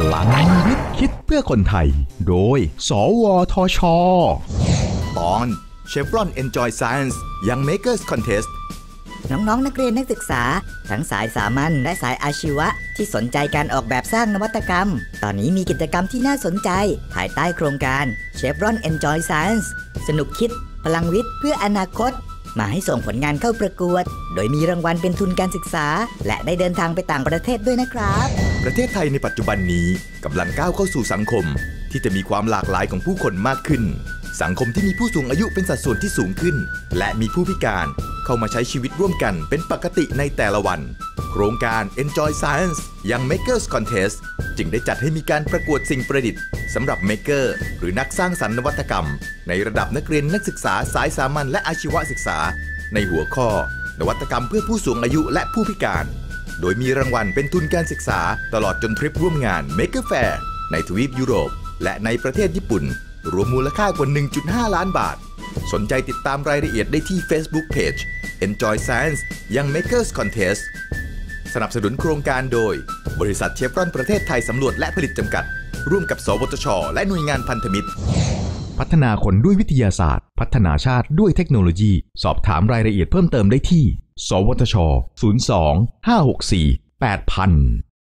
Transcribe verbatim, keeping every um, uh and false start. พลังคิดคิดเพื่อคนไทยโดยสวทช.ตอน Chevron Enjoy Science Young Makers Contest น้องๆ นักเรียนนักศึกษาทั้งสายสามัญและสายอาชีวะที่สนใจการออกแบบสร้างนวัตกรรมตอนนี้มีกิจกรรมที่น่าสนใจภายใต้โครงการ Chevron Enjoy Science สนุกคิดพลังวิทย์เพื่ออนาคตมาให้ส่งผลงานเข้าประกวดโดยมีรางวัลเป็นทุนการศึกษาและได้เดินทางไปต่างประเทศด้วยนะครับประเทศไทยในปัจจุบันนี้กำลังก้าวเข้าสู่สังคมที่จะมีความหลากหลายของผู้คนมากขึ้นสังคมที่มีผู้สูงอายุเป็นสัดส่วนที่สูงขึ้นและมีผู้พิการเข้ามาใช้ชีวิตร่วมกันเป็นปกติในแต่ละวันโครงการ Enjoy Science Young Makers Contest จึงได้จัดให้มีการประกวดสิ่งประดิษฐ์สำหรับ Maker หรือนักสร้างสรรค์นวัตกรรมในระดับนักเรียนนักศึกษาสายสามัญและอาชีวศึกษาในหัวข้อนวัตกรรมเพื่อผู้สูงอายุและผู้พิการโดยมีรางวัลเป็นทุนการศึกษาตลอดจนทริปร่วมงาน Maker Faire ในทวีปยุโรปและในประเทศญี่ปุ่นรวมมูลค่ากว่า หนึ่งจุดห้าล้านบาทสนใจติดตามรายละเอียดได้ที่ Facebook Page Enjoy Science Young Makers Contest สนับสนุนโครงการโดยบริษัทเชฟรอนประเทศไทยสำรวจและผลิตจำกัดร่วมกับสวทช.และหน่วยงานพันธมิตรพัฒนาคนด้วยวิทยาศาสตร์พัฒนาชาติด้วยเทคโนโลยีสอบถามรายละเอียดเพิ่มเติมได้ที่สวทช ศูนย์ สอง ห้า หก สี่ แปด ศูนย์ ศูนย์